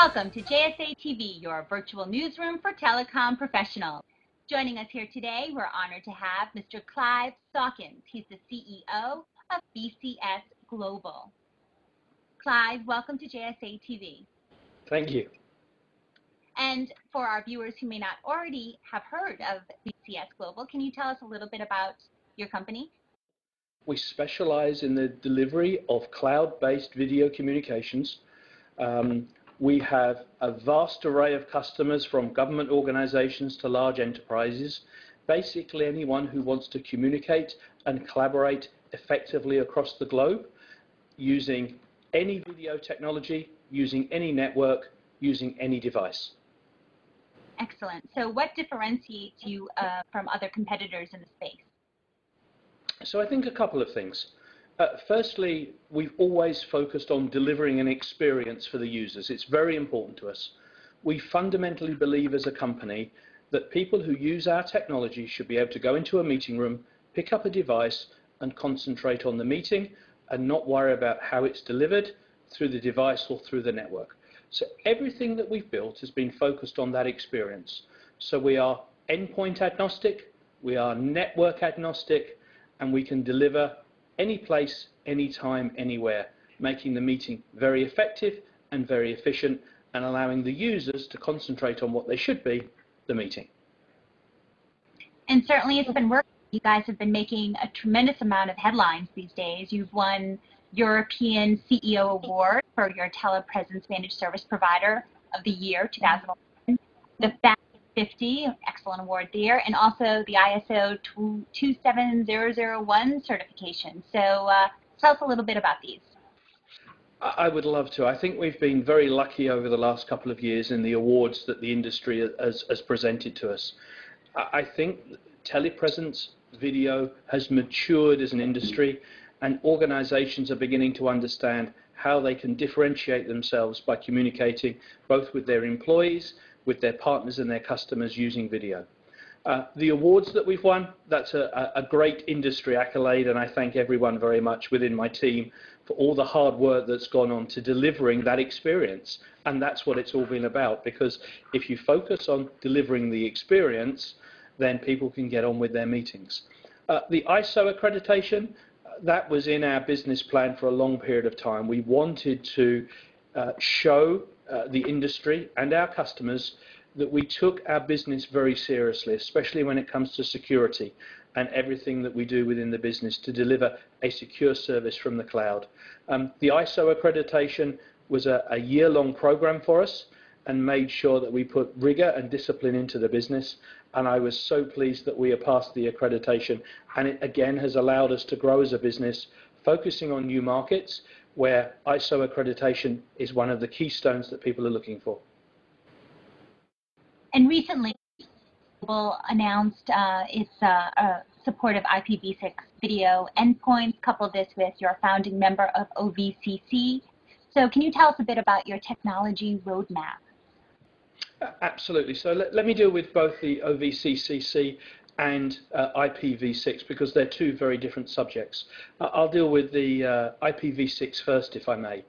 Welcome to JSA TV, your virtual newsroom for telecom professionals. Joining us here today, we're honored to have Mr. Clive Sawkins. He's the CEO of BCS Global. Clive, welcome to JSA TV. Thank you. And for our viewers who may not already have heard of BCS Global, can you tell us a little bit about your company? We specialize in the delivery of cloud-based video communications. We have a vast array of customers, from government organizations to large enterprises, basically anyone who wants to communicate and collaborate effectively across the globe using any video technology, using any network, using any device. Excellent. So what differentiates you from other competitors in the space? So I think a couple of things. Firstly, we've always focused on delivering an experience for the users. It's very important to us. We fundamentally believe as a company that people who use our technology should be able to go into a meeting room, pick up a device and concentrate on the meeting and not worry about how it's delivered through the device or through the network. So everything that we've built has been focused on that experience. So we are endpoint agnostic, we are network agnostic, and we can deliver any place, any time, anywhere, making the meeting very effective and very efficient and allowing the users to concentrate on what they should be, the meeting. And certainly it's been working. You guys have been making a tremendous amount of headlines these days. You've won European CEO Award for your Telepresence Managed Service Provider of the Year, 2011, the Fast 50, excellent award there, and also the ISO 27001 certification. So tell us a little bit about these. I would love to. I think we've been very lucky over the last couple of years in the awards that the industry has presented to us. I think telepresence video has matured as an industry, and organizations are beginning to understand how they can differentiate themselves by communicating both with their employees, with their partners and their customers using video. The awards that we've won, that's a great industry accolade, and I thank everyone very much within my team for all the hard work that's gone on to delivering that experience. And that's what it's all been about, because if you focus on delivering the experience, then people can get on with their meetings. The ISO accreditation, that was in our business plan for a long period of time. We wanted to show the industry and our customers that we took our business very seriously, especially when it comes to security and everything that we do within the business to deliver a secure service from the cloud. The ISO accreditation was a year-long program for us and made sure that we put rigor and discipline into the business, and I was so pleased that we are past the accreditation, and it again has allowed us to grow as a business, focusing on new markets where ISO accreditation is one of the keystones that people are looking for. And recently, Global announced its support of IPv6 video endpoints. Couple this with your founding member of OVCC. So can you tell us a bit about your technology roadmap? Absolutely. So let me deal with both the OVCCC and IPv6, because they're two very different subjects. I'll deal with the IPv6 first, if I may.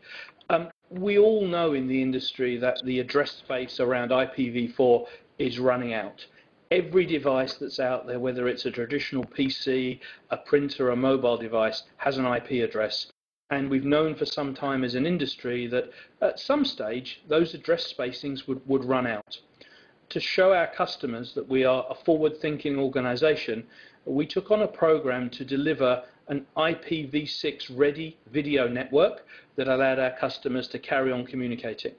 We all know in the industry that the address space around IPv4 is running out. Every device that's out there, whether it's a traditional PC, a printer, a mobile device, has an IP address. And we've known for some time as an industry that at some stage, those address spacings would run out. To show our customers that we are a forward-thinking organization, we took on a program to deliver an IPv6-ready video network that allowed our customers to carry on communicating.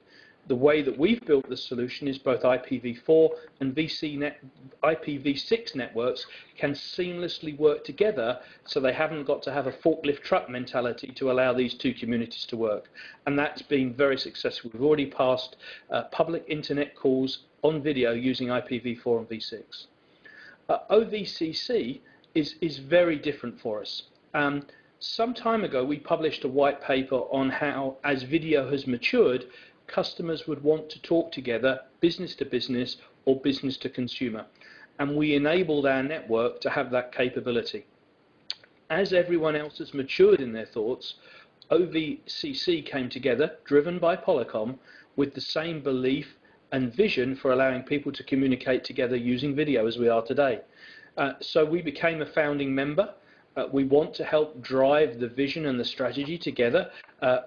The way that we've built the solution is both IPv4 and IPv6 networks can seamlessly work together, so they haven't got to have a forklift truck mentality to allow these two communities to work. And that's been very successful. We've already passed public internet calls on video using IPv4 and v6. OVCC is very different for us. Some time ago, we published a white paper on how, as video has matured, customers would want to talk together, business to business or business to consumer, and we enabled our network to have that capability. As everyone else has matured in their thoughts, OVCC came together, driven by Polycom, with the same belief and vision for allowing people to communicate together using video as we are today. So we became a founding member. We want to help drive the vision and the strategy together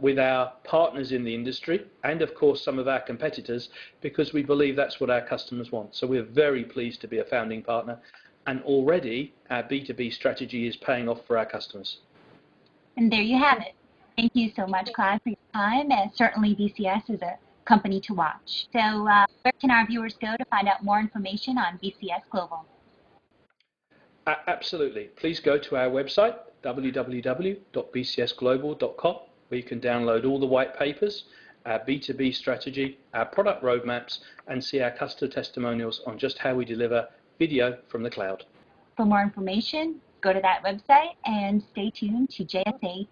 with our partners in the industry and, of course, some of our competitors, because we believe that's what our customers want. So we're very pleased to be a founding partner, and already our B2B strategy is paying off for our customers. And there you have it. Thank you so much, Clive, for your time, and certainly BCS is a company to watch. So where can our viewers go to find out more information on BCS Global? Absolutely. Please go to our website, www.bcsglobal.com, where you can download all the white papers, our B2B strategy, our product roadmaps, and see our customer testimonials on just how we deliver video from the cloud. For more information, go to that website and stay tuned to JSA TV.